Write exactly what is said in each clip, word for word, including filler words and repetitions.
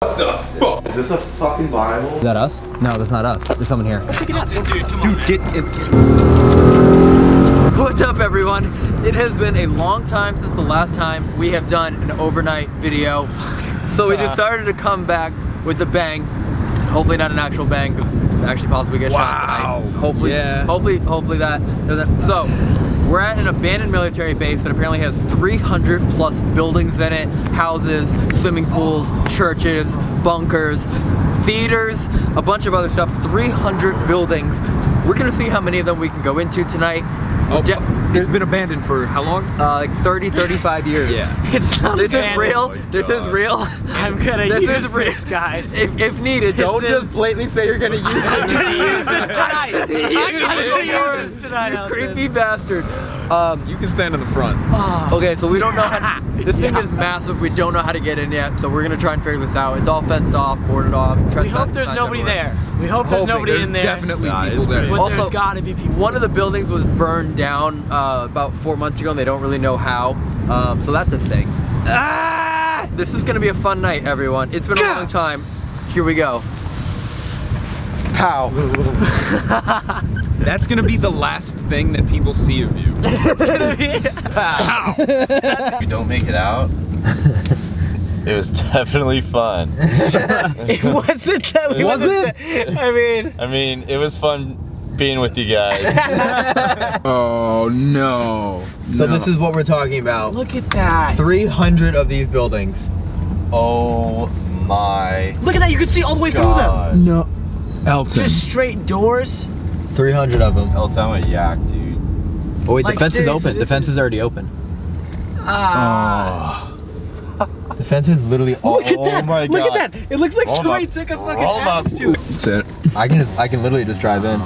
What the fuck? Is this a fucking Bible? Is that us? No, that's not us. There's someone here. Pick it up. Dude, come on, dude, get it. What's up, everyone? It has been a long time since the last time we have done an overnight video. So we decided to come back with a bang. Hopefully not an actual bang, because actually possibly get wow. shot tonight. Hopefully, yeah. hopefully, hopefully that doesn't. So we're at an abandoned military base that apparently has three hundred plus buildings in it. Houses, swimming pools, churches, bunkers, theaters, a bunch of other stuff. three hundred buildings. We're gonna see how many of them we can go into tonight. Oh, De it's been abandoned for how long? Uh, like thirty, thirty-five years. Yeah. It's not this abandoned. Is real. Oh this is real. I'm gonna this use is real. This, guys. If, if needed, this don't is... just blatantly say you're gonna use it. I'm gonna use this tonight. I'm gonna use this tonight. You creepy bastard. Um, you can stand in the front. Okay, so we don't know how to, this thing yeah. is massive. We don't know how to get in yet, so we're gonna try and figure this out. It's all fenced off, boarded off. We hope there's nobody everywhere. there. We hope there's Hoping. nobody there's in there. Definitely nah, people there. But also, there's gotta be people. One of the buildings was burned down uh, about four months ago, and they don't really know how. Um, so that's a thing. Ah! This is gonna be a fun night, everyone. It's been a long time. Here we go. Pow. That's gonna be the last thing that people see of you. It's gonna be pow. If you don't make it out, it was definitely fun. It wasn't that we was it? I mean I mean it was fun being with you guys. Oh no. So no. This is what we're talking about. Look at that. three hundred of these buildings. Oh my. Look at that, you can see all the way God. through them. No. Elton. Just straight doors. three hundred of them. Elton, I'm a yak, dude. Oh wait, like, the fence is open. The fence is already open. Ah. Oh. The fence is literally all. Look at that! Oh my God. Look at that! It looks like somebody took a fucking axe to it. That's it. I can just, I can literally just drive in.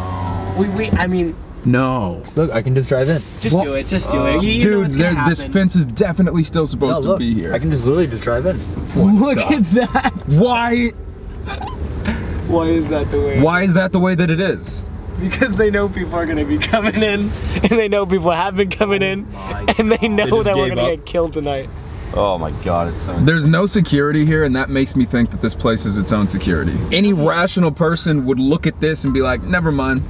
We, we, I mean. No. Look, I can just drive in. Just well, do it. Just do uh, it. You, you dude, know what's gonna happen. This fence is definitely still supposed no, to look, be here. I can just literally just drive in. What look the? at that! Why? Why is that the way? Why is that the way that it is? Because they know people are gonna be coming in, and they know people have been coming oh in, and they know they that we're gonna up. get killed tonight. Oh my God, it's so insane. There's no security here, and that makes me think that this place is its own security. Any rational person would look at this and be like, never mind.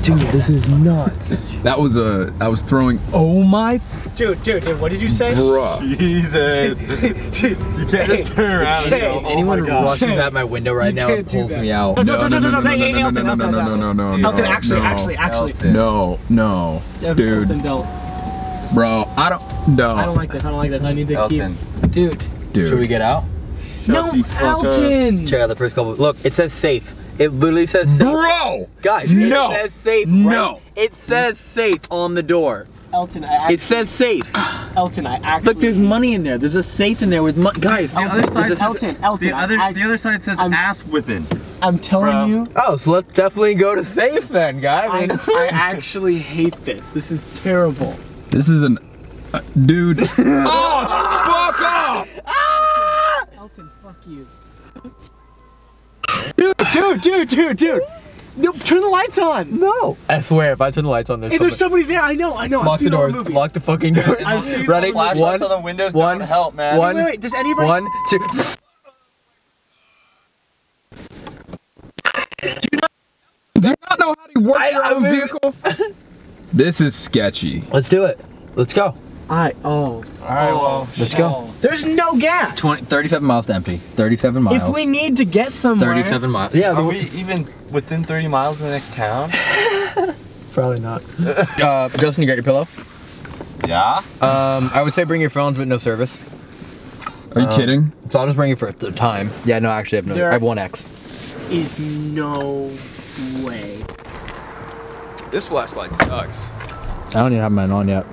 Dude, this is nuts. That was a, I was throwing, oh my. Dude, dude, dude, what did you say? Bruh. Jesus. Dude, you can't just turn around and go, oh anyone my God. rushes at my window right now and pulls me out. No, no, no, no, no, no, no, no, no, no, no, no, no, no, no. Elton, actually, actually, actually. No, no, dude. Elton, don't. Bro, I don't, no. I don't like this, I don't like this, I need to keep. Dude. Dude. Should we get out? No, Elton. Check out the first couple, look, it says safe. It literally says safe. Bro! Guys, it no. says safe. Right? No. It says safe on the door. Elton, I actually. It says safe. Elton, I actually. Look, there's money in there. There's a safe in there with money. Guys, the Elton, other side. A, Elton, Elton. The other, I, the other side says I'm, ass whipping. I'm telling Bro. you. Oh, so let's definitely go to safe then, guys. I, mean, I actually hate this. This is terrible. This is an. Uh, dude. Oh, fuck off! Ah! Elton, fuck you. Dude, dude, dude, dude, dude! No, turn the lights on! No! I swear, if I turn the lights on, there's hey, there's somebody there, I know, I know, I've seen all the movies. Lock the doors, lock the fucking doors. I've seen all the movies. Flashlights on the windows don't help, man. One, wait, wait, wait, does anybody- One, two- Do you not, do you not know how to work your own vehicle? This is sketchy. Let's do it. Let's go. I oh. Alright, well. Let's go. There's no gas. twenty, thirty-seven miles to empty. thirty-seven miles. If we need to get somewhere. thirty-seven miles. Yeah. Are we even within thirty miles of the next town? Probably not. uh, Justin, you got your pillow? Yeah. Um, I would say bring your phones, but no service. Are you um, kidding? So I'll just bring it for the time. Yeah. No, actually, I have no. There I have one X. Is no way. This flashlight sucks. I don't even have mine on yet.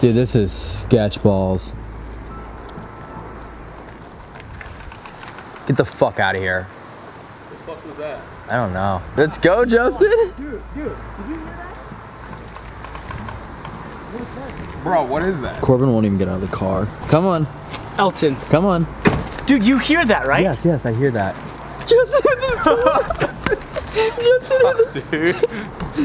Dude, this is sketch balls. Get the fuck out of here. What the fuck was that? I don't know. Let's go, Justin. Dude, dude, did you hear that? Bro, what is that? Corbin won't even get out of the car. Come on. Elton. Come on. Dude, you hear that, right? Yes, yes, I hear that. Dude,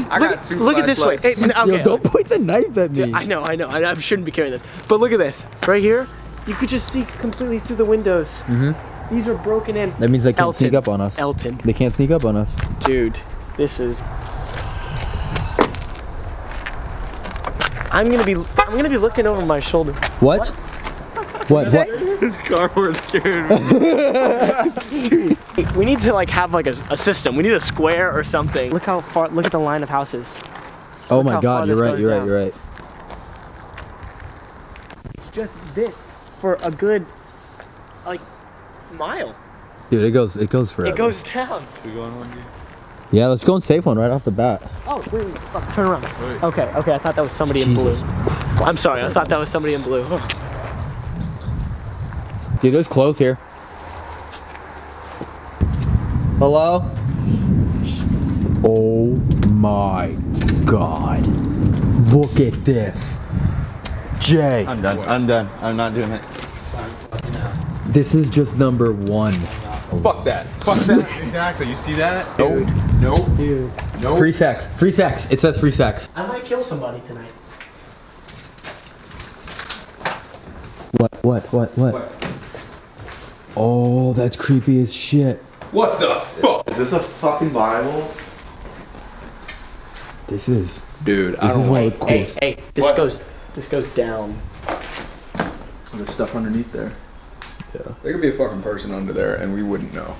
I look, got two look at this lights. way. Hey, okay. Yo, don't point the knife at me. Dude, I know, I know. I, I shouldn't be carrying this. But look at this. Right here, you could just see completely through the windows. Mm-hmm. These are broken in. That means they can't Elton. sneak up on us. Elton. They can't sneak up on us. Dude, this is... I'm gonna be I'm gonna be looking over my shoulder. What? What? What? what? This car word scared me. Dude. We need to like have like a, a system. We need a square or something. Look how far. Look at the line of houses. Oh look my God! You're right. You're down. right. You're right. It's just this for a good like mile. Dude, it goes. It goes forever. It goes down. Should we go on one day? Yeah, let's go and save one right off the bat. Oh, wait, wait, fuck, turn around. Wait. Okay, okay, I thought that was somebody Jesus. in blue. I'm sorry, I thought that was somebody in blue. Dude, there's clothes here. Hello? Oh my God. Look at this. Jay. I'm done, I'm done. I'm not doing it. This is just number one. Fuck that. Fuck that. Exactly. You see that? Dude. Nope. Nope. Dude. Nope. Free sex. Free sex. It says free sex. I might kill somebody tonight. What? What? What? What? What? Oh, that's creepy as shit. What the fuck? Is this a fucking Bible? This is. Dude, this I don't know. Hey, hey, hey, this what? goes. This goes down. There's stuff underneath there. Yeah. There could be a fucking person under there and we wouldn't know.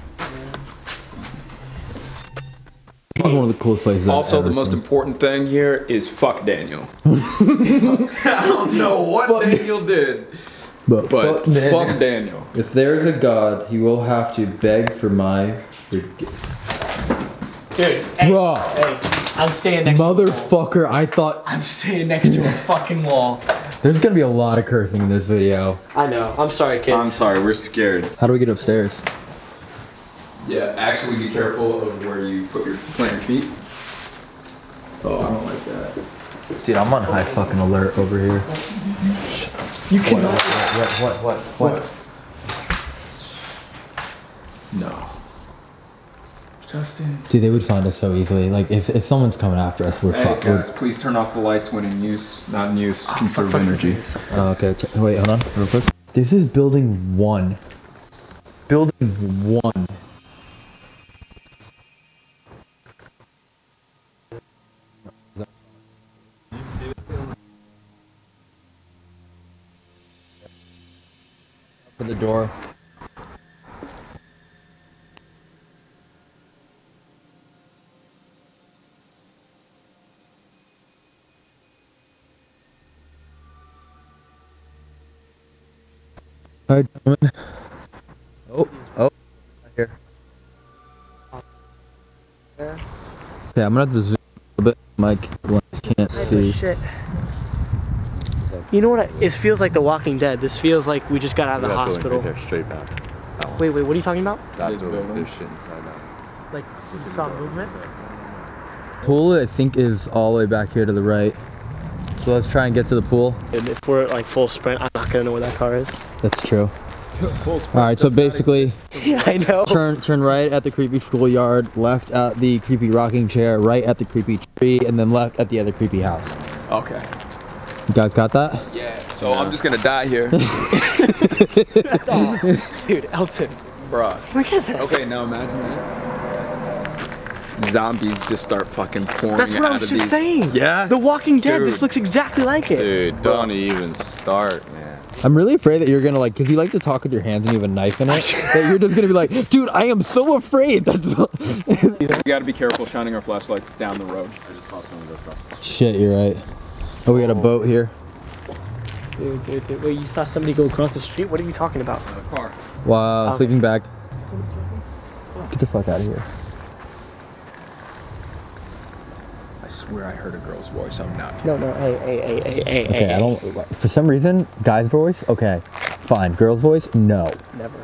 This is one of the coolest places Also, I've ever the most seen. important thing here is fuck Daniel. I don't know what fuck Daniel did, but, but fuck, Daniel. fuck Daniel. If there is a God, he will have to beg for my... Dude, hey, Bruh. hey, I'm staying next Motherfucker, to Motherfucker, I thought... I'm staying next to a fucking wall. There's gonna be a lot of cursing in this video. I know. I'm sorry, kids. I'm sorry. We're scared. How do we get upstairs? Yeah, actually be careful of where you put your plant feet. Oh, I don't like that. Dude, I'm on high fucking alert over here. You cannot. What, what, what, what, what? what? No. Justin. Dude, they would find us so easily. Like, if, if someone's coming after us, we're hey fucked. Guys, we're... please turn off the lights when in use, not in use. Oh, Conserve energy. Oh, okay. Wait, hold on, real quick. This is building one. Building one. Open the door. Hi, gentlemen. Oh, oh, right here. Yeah. Okay, I'm gonna have to zoom a little bit. Mike can't see. Shit. You know what? I, it feels like The Walking Dead. This feels like we just got out of the hospital. Right there, straight back. Wait, wait, what are you talking about? That's there's shit inside that. Like, you saw movement? Pool, I think, is all the way back here to the right. So let's try and get to the pool. And if we're at like full sprint, I'm not gonna know where that car is. That's true. All right, so basically, yeah, I know. Turn, turn right at the creepy schoolyard, left at the creepy rocking chair, right at the creepy tree, and then left at the other creepy house. Okay. You guys got that? Yeah. So yeah. I'm just gonna die here. Dude, Elton. Bruh. Look at this. Okay, now imagine this. Zombies just start fucking pouring out of these. That's what I was just saying. Yeah? The Walking Dead, Dude. this looks exactly like it. Dude, don't even start, man. I'm really afraid that you're gonna like, cause you like to talk with your hands and you have a knife in it, that you're just gonna be like, dude, I am so afraid. That's all. We gotta be careful shining our flashlights down the road. I just saw someone go across the street. Shit, you're right. Oh, we got a boat here. Dude, dude, dude, wait, you saw somebody go across the street? What are you talking about? A car. Wow, oh. sleeping bag. Get the fuck out of here. I swear I heard a girl's voice. I'm not kidding. No, no, hey, hey, hey, hey, hey, okay, hey. I don't, for some reason, guy's voice, okay, fine. Girl's voice, no. Never.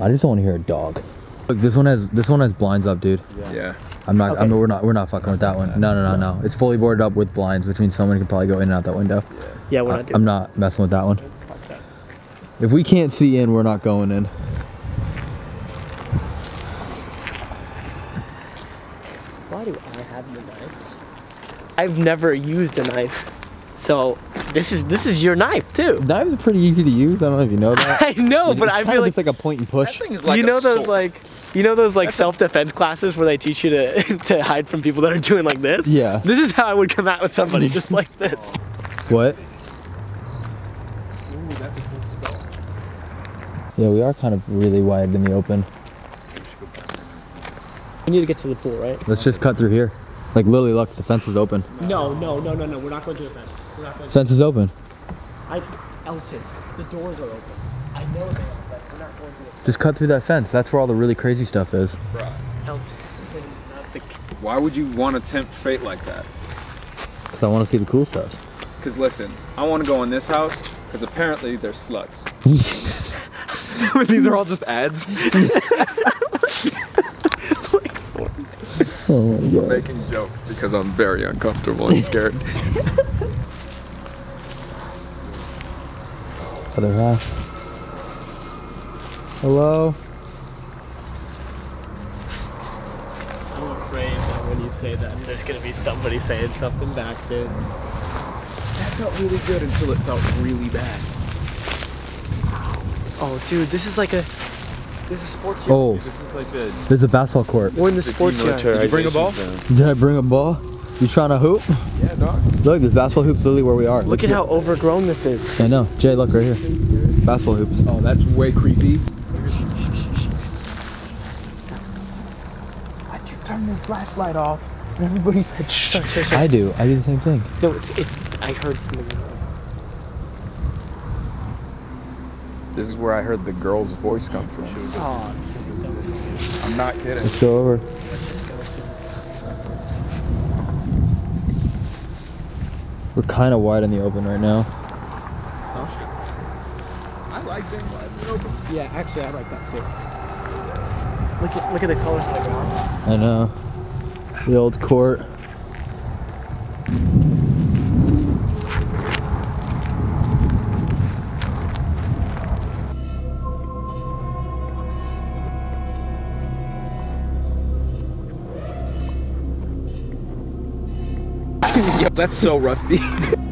I just don't want to hear a dog. Look, this one has this one has blinds up, dude. Yeah. yeah. I'm not. Okay. I'm. We're not. We're not fucking with that one. No, no, no, no. It's fully boarded up with blinds, which means someone could probably go in and out that window. Yeah. Yeah, we're not doing. I'm not messing with that one. If we can't see in, we're not going in. have the knife? I've never used a knife. So this is this is your knife too. Knives are pretty easy to use. I don't know if you know that. I know, like, but I feel like it's like a point and push. That thing's like you know a those sword. like you know those like self-defense classes where they teach you to to hide from people that are doing like this. Yeah. This is how I would come out with somebody just like this. What? Ooh, that's a cool spell. Yeah, we are kind of really wide in the open. We need to get to the pool, right? Let's just cut through here. Like Lily, look, the fence is open. No, no, no, no, no. We're not going to the fence. We're not going to fence is open. I, Elton, the doors are open. I know they are, but we're not going to the fence. Just cut through that fence. That's where all the really crazy stuff is. Bruh. Elton, not the... Why would you want to tempt fate like that? Because I want to see the cool stuff. Because listen, I want to go in this house because apparently they're sluts. These are all just ads. Oh my God. I'm making jokes because I'm very uncomfortable and scared. Other half. Hello? I'm afraid that when you say that, there's going to be somebody saying something back there. That felt really good until it felt really bad. Oh, dude, this is like a... This is sports yard. Oh. This is like the... This is a basketball court. We're in the, the sports yard. Did you bring a ball? Did I bring a ball? You trying to hoop? Yeah, dog. Look, this basketball hoop's literally where we are. Look, look at here. How overgrown this is. I know. Jay, look right here. Basketball hoops. Oh, that's way creepy. How'd you turn your flashlight off? And everybody said, shh, shh, shh, shh. I do. I do the same thing. No, it's... it's I heard something. This is where I heard the girl's voice come from. Oh, I'm not kidding. Let's go over. We're kind of wide in the open right now. Huh? I like being wide in the open. Yeah, actually, I like that too. Look at look at the colors of the ground. I know. The old court. Yo, that's so rusty. Knock him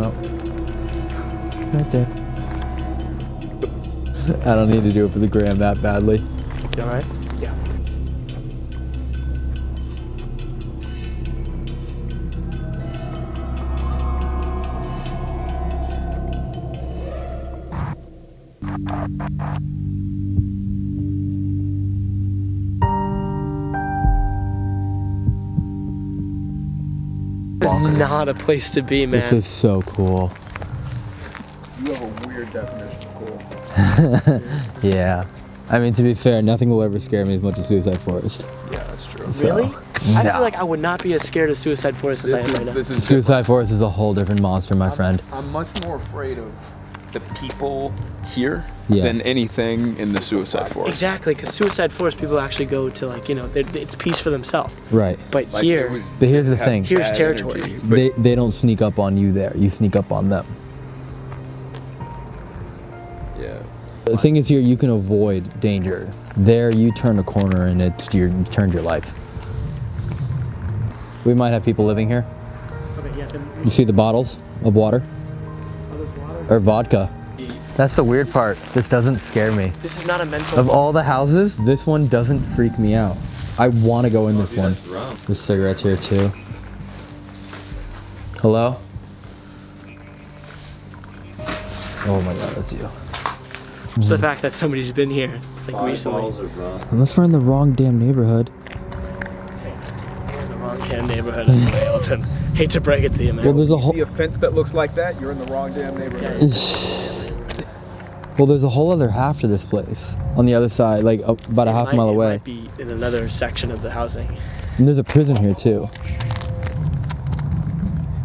out. Right there. I don't need to do it for the gram that badly. You alright? Yeah. Not a place to be, man. This is so cool. You have a weird definition of cool. Yeah. I mean, to be fair, nothing will ever scare me as much as Suicide Forest. Yeah, that's true. So, really? Yeah. I feel like I would not be as scared of Suicide Forest as this I am is, right now. This is Suicide different. Forest is a whole different monster, my I'm, friend. I'm much more afraid of the people here yeah. than anything in the Suicide Forest. Exactly, because Suicide Forest people actually go to, like, you know, it's peace for themselves. Right. But like here, was, but here's the thing. Here's territory. Energy, they, they don't sneak up on you there. You sneak up on them. Yeah. The thing is here, you can avoid danger. There, you turn a corner and it's your, you turned your life. We might have people living here. Okay, yeah, then you see the bottles of water? Or vodka. That's the weird part. This doesn't scare me. This is not a mental. Of all the houses, this one doesn't freak me out. I want to go in oh, this dude, one. That's wrong. There's cigarettes here too. Hello? Oh my God, that's you. It's the fact that somebody's been here like Five recently. Unless we're in the wrong damn neighborhood. We're in the wrong damn neighborhood anyway, Elton. Hate to break it to you, man. Well, there's a whole you see a fence that looks like that, you're in the wrong damn neighborhood. Well, there's a whole other half to this place. On the other side, like oh, about it a half might, mile it away. It might be in another section of the housing. And there's a prison here too.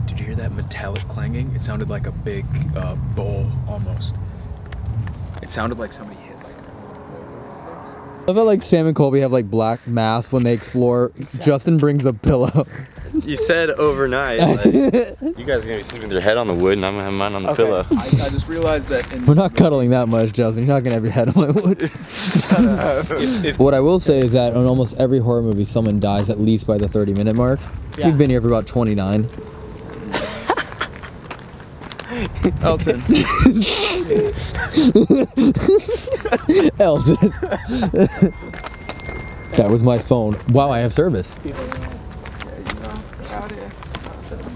Did you hear that metallic clanging? It sounded like a big uh, bowl, almost. It sounded like somebody hit like I love how like Sam and Colby have like black masks when they explore. Exactly. Justin brings a pillow. You said overnight. Like, you guys are gonna be sleeping with your head on the wood, and I'm gonna have mine on the okay. pillow. I, I just realized that. In We're not cuddling that much, Justin. You're not gonna have your head on the wood. if, if, what I will say is that in almost every horror movie, someone dies at least by the thirty minute mark. Yeah. We've been here for about twenty-nine. Elton. Elton. That was my phone. Wow, I have service.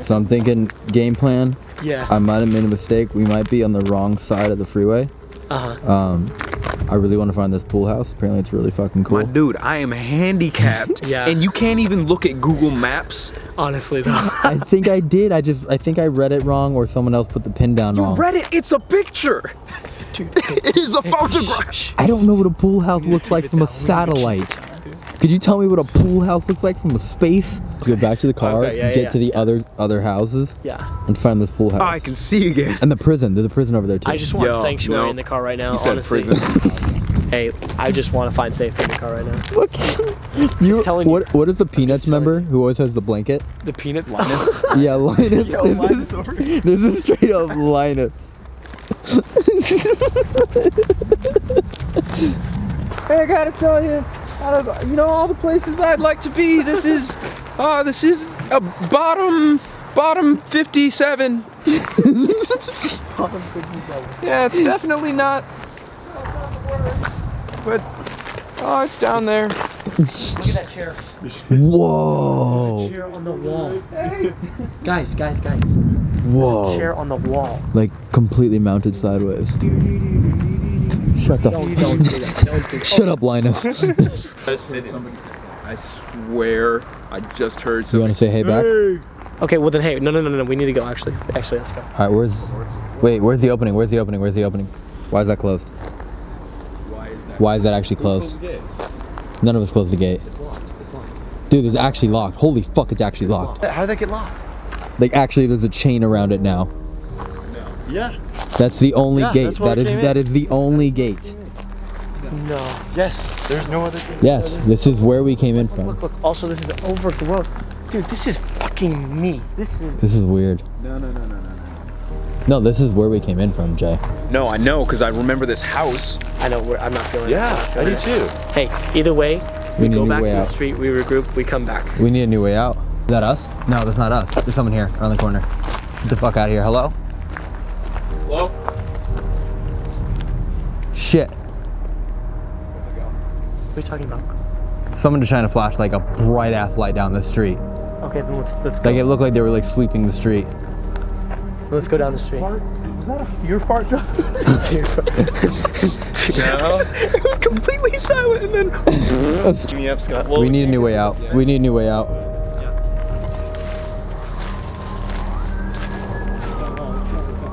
So I'm thinking game plan. Yeah. I might have made a mistake. We might be on the wrong side of the freeway. Uh-huh. Um, I really want to find this pool house. Apparently it's really fucking cool. My dude, I am handicapped. Yeah. And you can't even look at Google Maps. Honestly though. I think I did. I just, I think I read it wrong or someone else put the pin down you wrong. You read it? It's a picture. Dude. It is a photograph. I don't know what a pool house looks like from a satellite. Could you tell me what a pool house looks like from a space? Let's go back to the car, okay, yeah, get yeah, to the yeah. other other houses, yeah, and find this pool house. Oh, I can see again. And the prison. There's a prison over there too. I just want Yo, sanctuary no. in the car right now, you honestly. Said prison. Hey, I just want to find safety in the car right now. What? You, telling what, you. What is the Peanuts member who always has the blanket? The Peanuts? Linus? Yeah, Linus. Yo, this, Linus is, over here. This is straight up Linus. Hey, I gotta tell you. Out of, you know, all the places I'd like to be, this is, uh, this is a bottom, bottom fifty-seven. Bottom fifty-seven. Yeah, it's definitely not, but, oh, it's down there. Look at that chair. Whoa. There's a chair on the wall. Hey. Guys, guys, guys. Whoa. There's a chair on the wall. Like, completely mounted sideways. Shut the no, don't do that. Don't do that. Shut oh. up, Linus. I swear, I just heard something. You want to say hey back? Okay, well then hey, no, no, no, no, we need to go actually. Actually, let's go. All right, where's, wait, where's the opening? Where's the opening? Where's the opening? Why is that closed? Why is that, Why is that actually closed? None of us closed the gate. It's locked, it's locked. Dude, it's actually locked. Holy fuck, it's actually it's locked. locked. How did that get locked? Like actually, there's a chain around it now. Yeah. That's the only yeah, gate. That is that is the only gate. No. Yes. There's no other gate. Yes. This is where we came in from. Look, look, look. Also, this is overgrown. Dude, this is fucking me. This is. This is weird. No, no, no, no, no. No, this is where we came in from, Jay. No, I know, cause I remember this house. I know. We're, I'm not feeling. Yeah, it. Feeling I do too. It. Hey, either way, we, we go back to the street. We regroup. We come back. We need a new way out. Is that us? No, that's not us. There's someone here around the corner. Get the fuck out of here. Hello. Hello? Shit. What are you talking about? Someone just trying to flash like a bright ass light down the street. Okay, then let's let's go. Like it looked like they were like sweeping the street. Let's go down the street. Fart? Was that a, your fart, Justin? No. Just, it was completely silent and then. Give me up, Scott. Well, we need a new way out. Yeah. We need a new way out.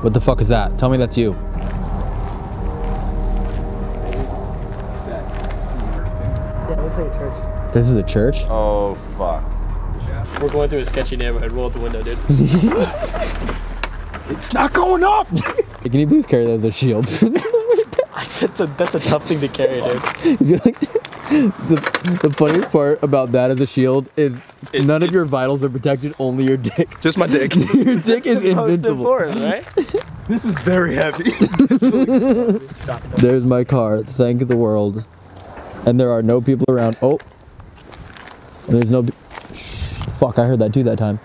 What the fuck is that? Tell me that's you. Yeah, it looks like a church. This is a church? Oh, fuck. Yeah. We're going through a sketchy neighborhood. Roll out the window, dude. It's not going up! Can you please carry that as a shield? that's, a, that's a tough thing to carry, dude. the, the funniest part about that as a shield is It, None it, of your vitals are protected, only your dick. Just my dick. Your dick is invincible. Right? This is very heavy. There's my car, thank the world. And there are no people around. Oh. And there's no... Fuck, I heard that too that time.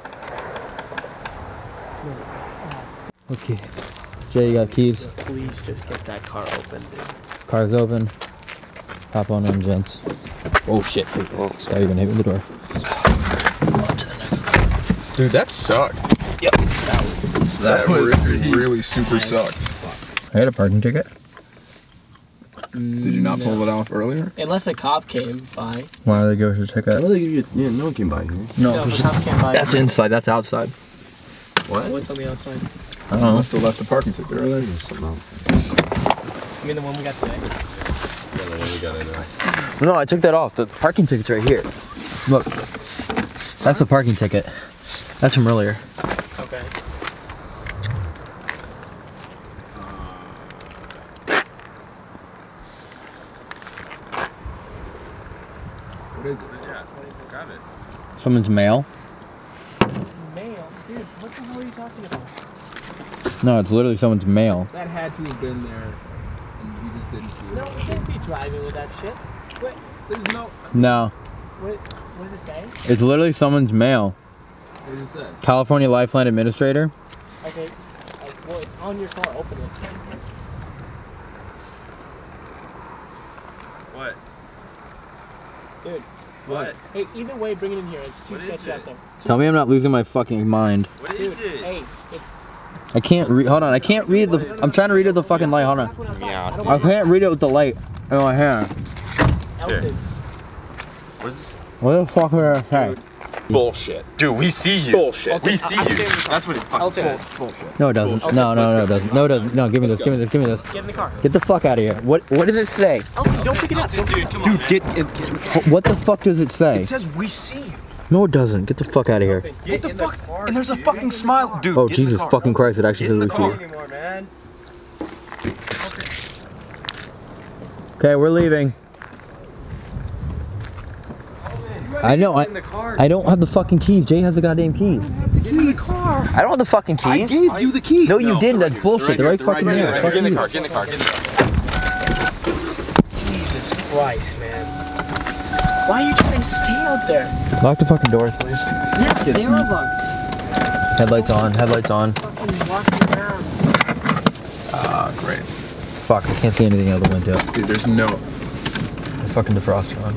Okay. Jay, you got keys? Please just get that car open, dude. Car's open. Hop on in, gents. Oh shit. Oh, sorry, you're gonna hit me with the door. Dude, that sucked. Yep. That was, that that was really, really super nice. Sucked. I had a parking ticket. Mm, Did you not no. pull it off earlier? Unless a cop came by. Why did they give us a ticket? Well, they give you, yeah, no one came by here. No, no the cop came by. That's inside, that's outside. What? What's on the outside? I don't know. I still left the parking ticket earlier. There's something else. You mean the one we got today? Yeah, the one we got today. No, I took that off. The parking ticket's right here. Look. That's a parking ticket. That's from earlier. Okay. is it? Yeah, grab it. Someone's mail. Mail? Dude, what the hell are you talking about? No, it's literally someone's mail. That had to have been there, and you just didn't see it. No, you can't be driving with that shit. Wait, there's no... No. What, what does it say? It's literally someone's mail. What does it say? California Lifeline Administrator. Okay, uh, well, it's on your car, open it. What? Dude. What? Hey, either way, bring it in here. It's too sketchy out there. Tell me I'm not losing my fucking mind. What is Dude, it? Hey, it's... I can't read. Hold on, I can't read the... I'm trying to read it with the fucking light. Hold on. Yeah, I can't read it with the light. Oh, I have. Dude. What is this? What the fuck are I Bullshit. Dude, we see you. Bullshit. Okay, we see I, I you. That's what it fucking says. Bullshit. No, it doesn't. Bullshit. No, no, no, it doesn't. No, it doesn't. No, give me this. Give me this. Give me this. Get in the car. Get the fuck out of here. What What does it say? Elton, don't pick it up. Elton, dude, come on, dude, get it. Get, what the fuck does it say? It says we see you. No, it doesn't. Get the fuck out of here. Elton, get what the fuck? The car, and there's a dude. fucking smile. Dude, oh, Jesus fucking Christ. It actually says we see you. Okay, we're leaving. I know, I, I don't have the fucking keys. Jay has the goddamn keys. I don't have the keys. Get in the car. I don't have the fucking keys. I gave you the keys. No, you no, didn't. That's right bullshit. They're right, they're right, they're right, right fucking there. Right. Get in the car. Get in the car. Get in the car. Jesus Christ, man. Why are you trying to stay out there? Lock the fucking doors, please. Yeah, they are locked. Headlights on. Headlights on. Fucking walking around. Ah, great. Fuck, I can't see anything out of the window. Dude, there's no... The fucking defroster on.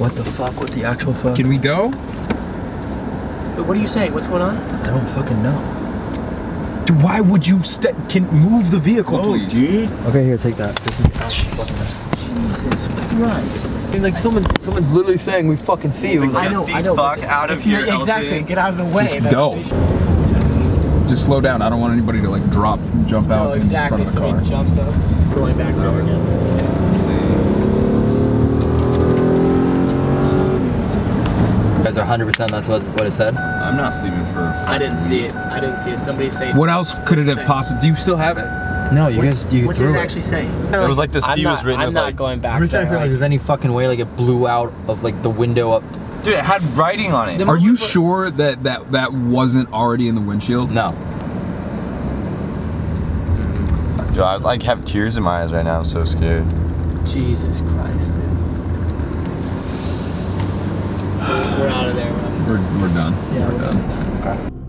What the fuck? What the actual fuck? Can we go? But what are you saying? What's going on? I don't fucking know. Dude, why would you step? Can move the vehicle, oh, please? Dude. Okay, here, take that. This is Jesus. Jesus Christ! I mean, like someone, someone's literally saying we fucking see you. Like, I know, I know. Fuck out of here, exactly. Get out of the way. Just go. Just slow down. I don't want anybody to like drop, and jump no, out exactly. in front of the so car. Exactly. So he jumps up, going back over again. one hundred percent that's what, what it said? I'm not sleeping for a I didn't see it. I didn't see it. Somebody say What else could it have possibly... Do you still have it? No, you what, guys you What threw did it, it actually say? It was like the C was written I'm with not like, going back I'm just there, trying to feel like, like there's any fucking way like it blew out of like the window up. Dude, it had writing on it. Are you sure that that, that wasn't already in the windshield? No. Dude, I like have tears in my eyes right now. I'm so scared. Jesus Christ, dude. We're out of there. We're, we're done. Yeah, we're, we're done. done. Okay.